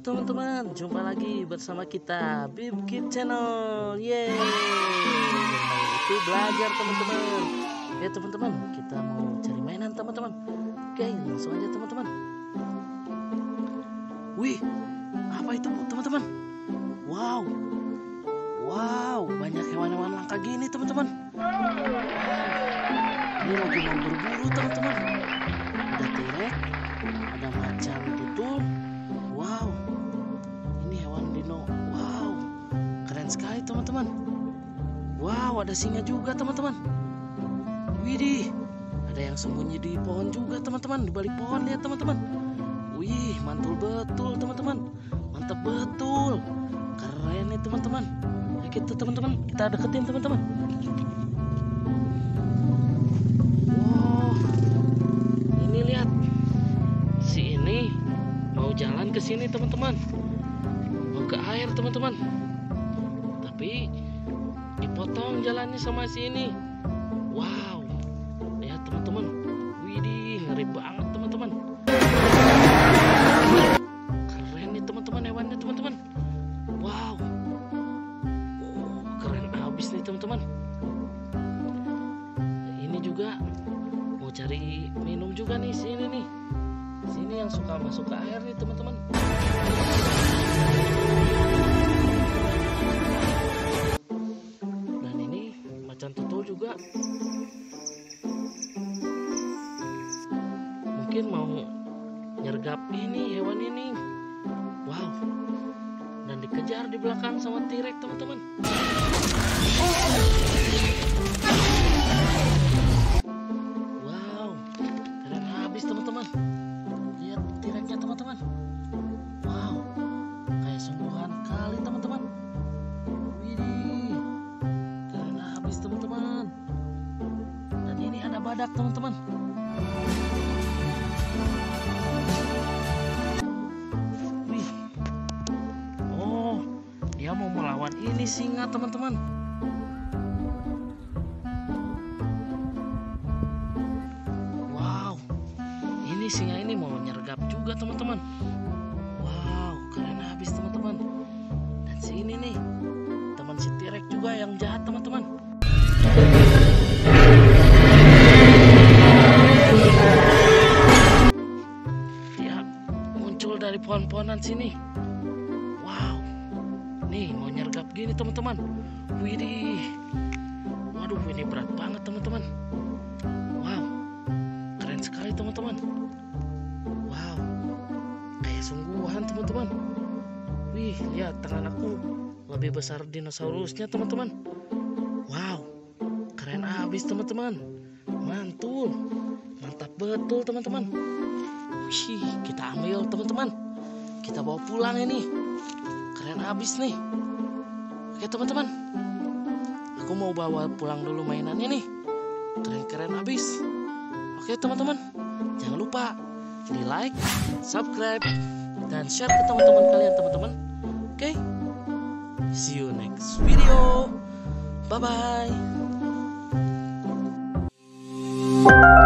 Halo teman-teman, jumpa lagi bersama kita Bib Kids Channel. Yeay, itu belajar teman-teman. Ya teman-teman, kita mau cari mainan teman-teman. Oke, langsung aja teman-teman. Wih, apa itu teman-teman? Wow, wow, banyak hewan-hewan langka gini teman-teman. Ini lagi mau berburu teman-teman. Ada T-Rex, ada macan tutul. Wow, ini hewan dino. Wow, keren sekali teman-teman. Wow, ada singa juga teman-teman. Widih, ada yang sembunyi di pohon juga teman-teman, di balik pohon ya teman-teman. Wih, mantul betul teman-teman, mantap betul, keren nih teman-teman. Ya kita teman-teman, kita deketin teman-teman. Wow, ini lihat, si ini mau jalan ke sini teman-teman, mau ke air teman-teman, tapi dipotong jalannya sama si ini. Wow, lihat teman-teman, widih, ngeri banget teman-teman. Keren nih teman-teman hewannya teman-teman. Wow, oh, keren abis nih teman-teman. Ini juga mau cari minum juga nih si ini nih. Sini yang suka masuk ke air nih teman-teman. Dan ini macan tutul juga. Mungkin mau nyergap ini hewan ini. Wow. Dan dikejar di belakang sama T-Rex teman-teman. Wow, keren habis teman-teman. Teman-teman, wow, kayak sungguhan kali teman-teman. Widih, keren habis teman-teman. Dan ini ada badak teman-teman. Wih, oh, dia mau melawan ini singa teman-teman. Wow, ini singa ini mau nyergap juga teman-teman. Wow, keren habis teman-teman. Dan si ini nih, teman si T-Rex juga yang jahat teman-teman. Dia muncul dari pohon-pohonan sini. Wow, nih mau nyergap gini teman-teman. Widih, waduh, ini berat banget teman-teman. Wow, keren sekali teman-teman. Wow, kayak sungguhan teman-teman. Wih, lihat tangan aku lebih besar dinosaurusnya teman-teman. Wow, keren abis teman-teman. Mantul, mantap betul teman-teman. Wih, kita ambil teman-teman, kita bawa pulang ini. Keren abis nih. Oke teman-teman, aku mau bawa pulang dulu mainannya nih. Keren-keren abis. Oke teman-teman, jangan lupa di like, subscribe, dan share ke teman-teman kalian teman-teman. Oke, see you next video. Bye-bye.